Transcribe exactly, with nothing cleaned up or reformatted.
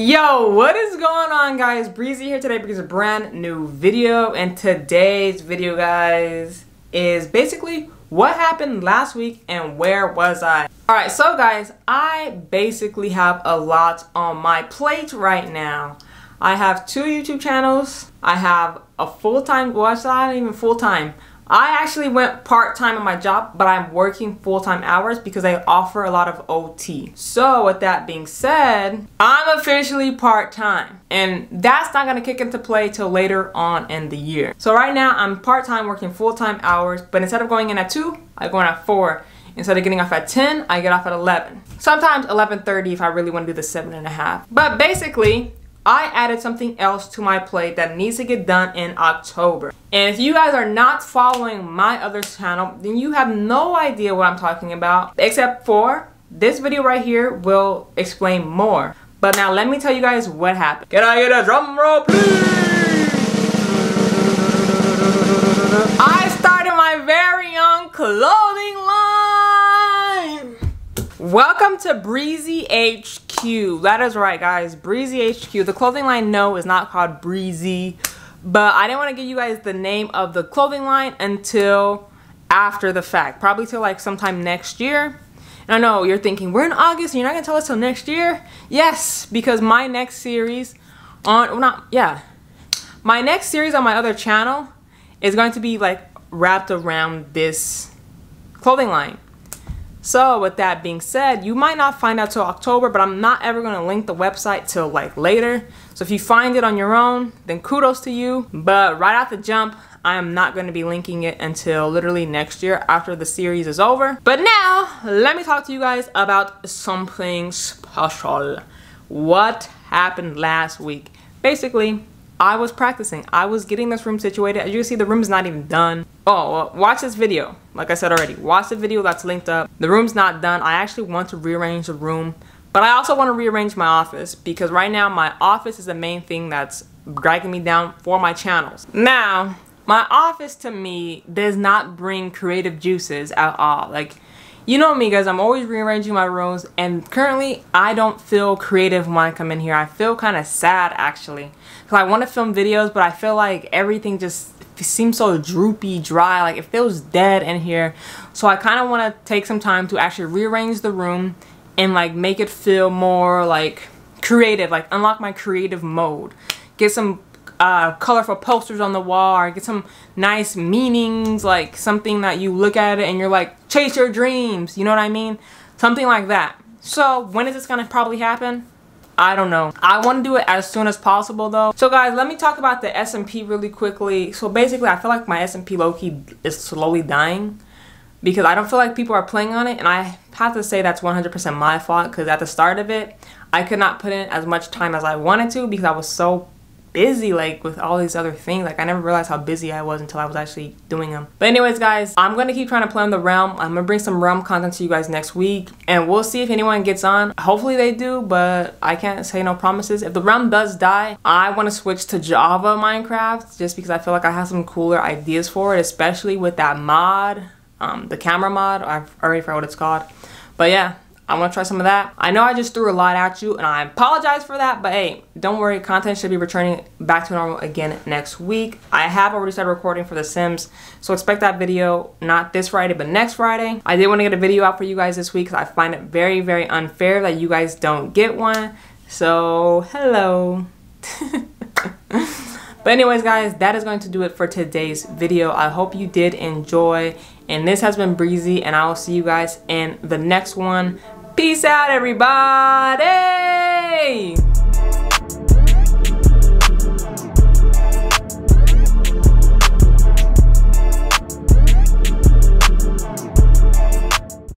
Yo, what is going on, guys? Breezy here today because a brand new video, and today's video, guys, is basically what happened last week and where was I. Alright, so guys, I basically have a lot on my plate right now. I have two YouTube channels. I have a full-time, well, it's not even full-time. I actually went part-time at my job, but I'm working full-time hours because I offer a lot of O T. So with that being said, I'm officially part-time, and that's not gonna kick into play till later on in the year. So right now I'm part-time working full-time hours, but instead of going in at two, I go in at four. Instead of getting off at ten, I get off at eleven. Sometimes eleven thirty if I really wanna do the seven and a half. But basically, I added something else to my plate that needs to get done in October. And if you guys are not following my other channel, then you have no idea what I'm talking about, except for this video right here will explain more. But now let me tell you guys what happened. Can I get a drum roll, please? I started my very own clothing line! Welcome to Breezy H Q. That is right, guys, Breezy H Q. The clothing line, no, is not called Breezy, but I didn't want to give you guys the name of the clothing line until after the fact, probably till like sometime next year. And I know you're thinking, we're in August and you're not gonna tell us till next year? Yes, because my next series on well, not yeah my next series on my other channel is going to be like wrapped around this clothing line. So with that being said, you might not find out till October, but I'm not ever going to link the website till like later. So if you find it on your own, then kudos to you. But right off the jump, I am not going to be linking it until literally next year after the series is over. But now let me talk to you guys about something special. What happened last week? Basically, I was practicing. I was getting this room situated. As you can see, the room is not even done. Oh, well, watch this video. Like I said already, watch the video that's linked up. The room's not done. I actually want to rearrange the room, but I also want to rearrange my office because right now my office is the main thing that's dragging me down for my channels. Now, my office to me does not bring creative juices at all. Like, you know me, guys, I'm always rearranging my rooms, and currently I don't feel creative when I come in here. I feel kind of sad, actually, because I want to film videos, but I feel like everything just seems so droopy, dry, like it feels dead in here. So I kind of want to take some time to actually rearrange the room and like make it feel more like creative, like unlock my creative mode, get some Uh, colorful posters on the wall, or get some nice meanings, like something that you look at it and you're like, chase your dreams, you know what I mean? Something like that. So when is this gonna probably happen? I don't know. I want to do it as soon as possible though. So guys, let me talk about the S and P really quickly. So basically, I feel like my S and P low-key is slowly dying because I don't feel like people are playing on it, and I have to say that's one hundred percent my fault because at the start of it, I could not put in as much time as I wanted to because I was so busy, like with all these other things. Like, I never realized how busy I was until I was actually doing them. But anyways, guys, I'm gonna keep trying to play on the realm. I'm gonna bring some realm content to you guys next week, and we'll see if anyone gets on. Hopefully they do, but I can't say no promises. If the realm does die, I want to switch to Java Minecraft just because I feel like I have some cooler ideas for it, especially with that mod, um the camera mod. I already forgot what it's called, but yeah, I want to try some of that. I know I just threw a lot at you and I apologize for that, but hey, don't worry, content should be returning back to normal again next week. I have already started recording for The Sims, so expect that video not this Friday, but next Friday. I did want to get a video out for you guys this week because I find it very, very unfair that you guys don't get one. So, hello. But anyways, guys, that is going to do it for today's video. I hope you did enjoy, and this has been Breezy, and I will see you guys in the next one. Peace out, everybody!